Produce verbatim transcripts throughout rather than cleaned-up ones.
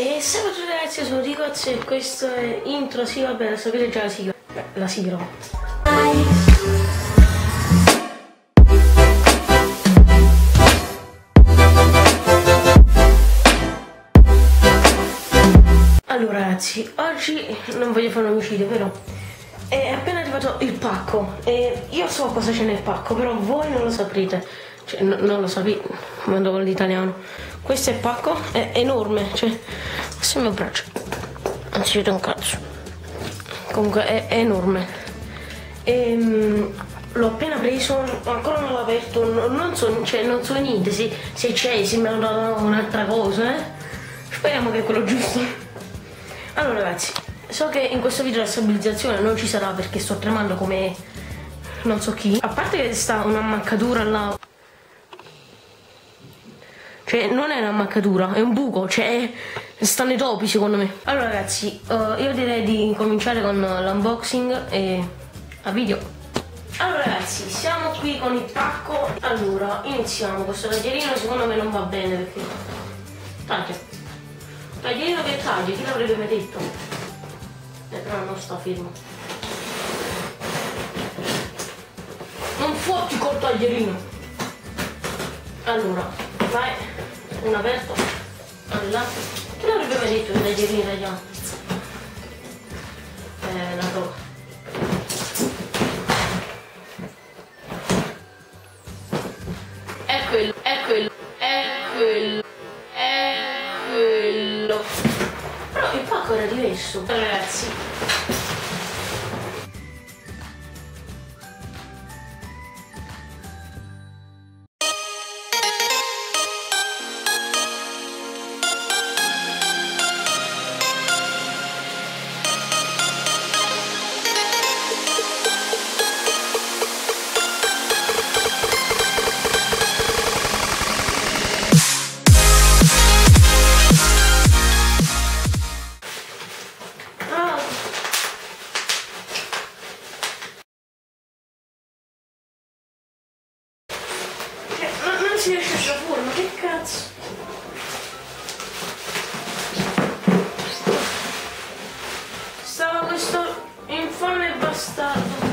E salve ragazzi, sono DIGOZ e questo è intro, sì vabbè, lo sapete già la sigla. Beh, la sigla. Allora ragazzi, oggi non voglio fare un omicidio, però è appena arrivato il pacco e io so cosa c'è nel pacco, però voi non lo saprete, cioè no, non lo sapete, mando con l'italiano. Questo è il pacco, è enorme, cioè questo è il mio braccio, non si vede un cazzo, comunque è, è enorme. L'ho appena preso, ancora non l'ho aperto, non, non, so, cioè, non so niente, se, se c'è, se mi hanno dato un'altra cosa, eh? Speriamo che è quello giusto. Allora ragazzi, so che in questo video la stabilizzazione non ci sarà perché sto tremando come non so chi. A parte che sta un'ammaccatura là, cioè non è un'ammaccatura, è un buco, cioè stanno i topi secondo me. Allora ragazzi, uh, io direi di cominciare con l'unboxing e a video. Allora ragazzi, siamo qui con il pacco. Allora, iniziamo. Questo taglierino secondo me non va bene perché taglia, taglierino che taglia, chi l'avrebbe mai detto? Eh, però non sta fermo, non fotti col taglierino. Allora vai, un aperto, allora, che l'avrebbe mai detto il taglierino tagliato? Eh, la roba. È quello, è quello, è quello, è quello. Però il pacco era diverso. Ragazzi, si riesce a sciappare, ma che cazzo? Stava questo infame bastardo.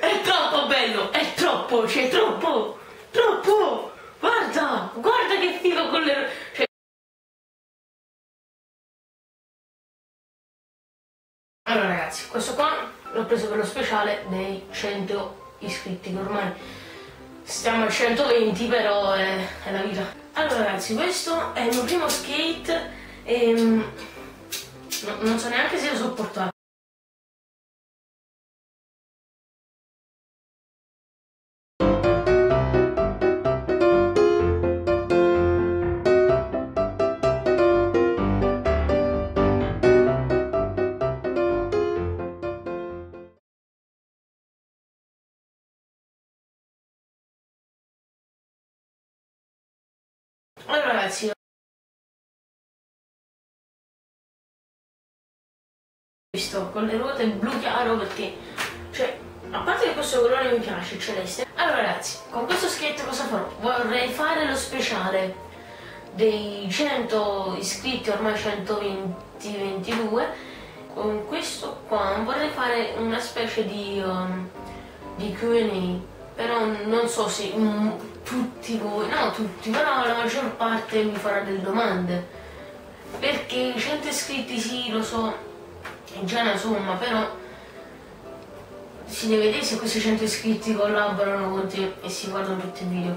È troppo bello, è troppo, cioè troppo, troppo, guarda, guarda che figo con le... Cioè... Allora ragazzi, questo qua l'ho preso per lo speciale dei cento iscritti, che ormai stiamo a centoventi, però è, è la vita. Allora ragazzi, questo è il mio primo skate e no, non so neanche se lo so portare. Allora ragazzi, questo con le ruote blu chiaro perché, cioè, a parte che questo colore mi piace, celeste. Allora ragazzi, con questo skate cosa farò? Vorrei fare lo speciale dei cento iscritti, ormai centoventi, ventidue. Con questo qua vorrei fare una specie di, um, di Q and A. Però non so se um, tutti voi, no tutti, però la maggior parte mi farà delle domande. Perché i cento iscritti sì, lo so, è già una somma, però si deve vedere se questi cento iscritti collaborano con te e si guardano tutti i video.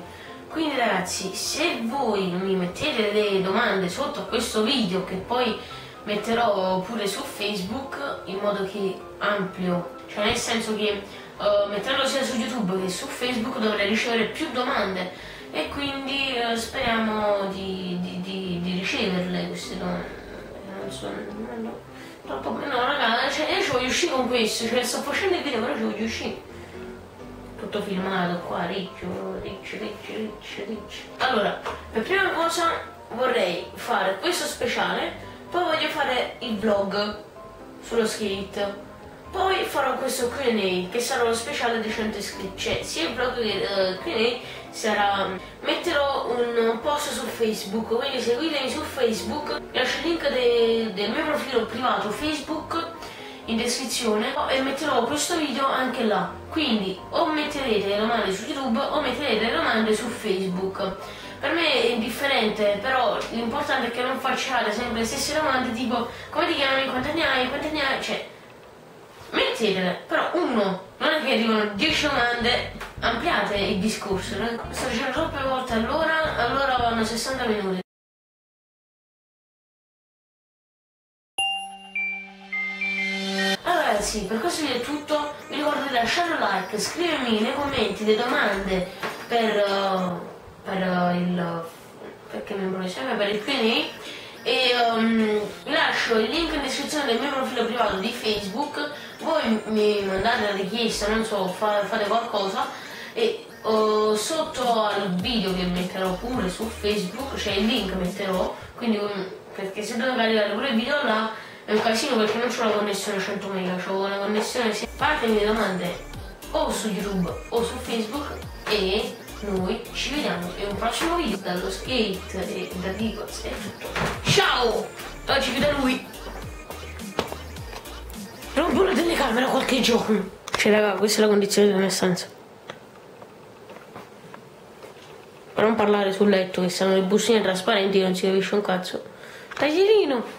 Quindi ragazzi, se voi mi mettete delle domande sotto a questo video, che poi metterò pure su Facebook, in modo che amplio, cioè nel senso che... Uh, metterlo sia su YouTube che su Facebook dovrei ricevere più domande e quindi uh, speriamo di, di, di, di riceverle queste domande. insomma, non lo... troppo... no raga, cioè, io ci voglio uscire con questo, cioè sto facendo il video però ci voglio uscire, tutto filmato qua, riccio, riccio, riccio, riccio, riccio. Allora, per prima cosa vorrei fare questo speciale, poi voglio fare il vlog sullo skate, poi farò questo Q and A che sarà lo speciale dei cento iscritti, cioè sia il vlog che il Q and A sarà... metterò un post su Facebook, quindi seguitemi su Facebook, lascio il link de, del mio profilo privato Facebook in descrizione e metterò questo video anche là, quindi o metterete le domande su YouTube o metterete le domande su Facebook, per me è indifferente, però l'importante è che non facciate sempre le stesse domande tipo come ti chiami, quanti anni hai, quanti anni hai, cioè mettetele, però uno, non è che arrivano dieci domande, ampliate il discorso, sto facendo troppe volte all'ora, allora vanno sessanta minuti. Allora ragazzi, per questo video è tutto, vi ricordo di lasciare un like, scrivermi nei commenti le domande per, uh, per uh, il... perché mi improvvisavo, per il Q and A, e um, lascio il link in descrizione del mio profilo privato di Facebook, voi mi mandate la richiesta, non so, fa, fate qualcosa e uh, sotto al video che metterò pure su Facebook, cioè il link metterò, quindi um, perché se dovete caricare pure il video là è un casino perché non c'ho la connessione cento mega, c'ho una connessione, se fatemi le domande o su YouTube o su Facebook e noi ci vediamo in un prossimo video dallo skate e da DIGOZ e tutto. Ciao! Oggi vi da lui. Rompo la telecamera qualche giorno. Cioè raga, questa è la condizione della mia stanza. Per non parlare sul letto che stanno le bustine trasparenti che non si capisce un cazzo. Taglierino!